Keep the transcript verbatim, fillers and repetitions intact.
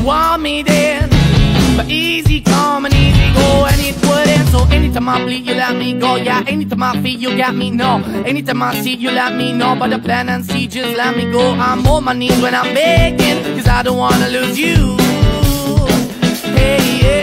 you want me then. But easy come and easy go, and it wouldn't. So anytime I bleed, you let me go. Yeah, anytime I feel, you got me, no. Anytime I see, you let me know. But the plan and see, just let me go. I'm on my knees when I'm begging, cause I don't wanna lose you. Hey, yeah.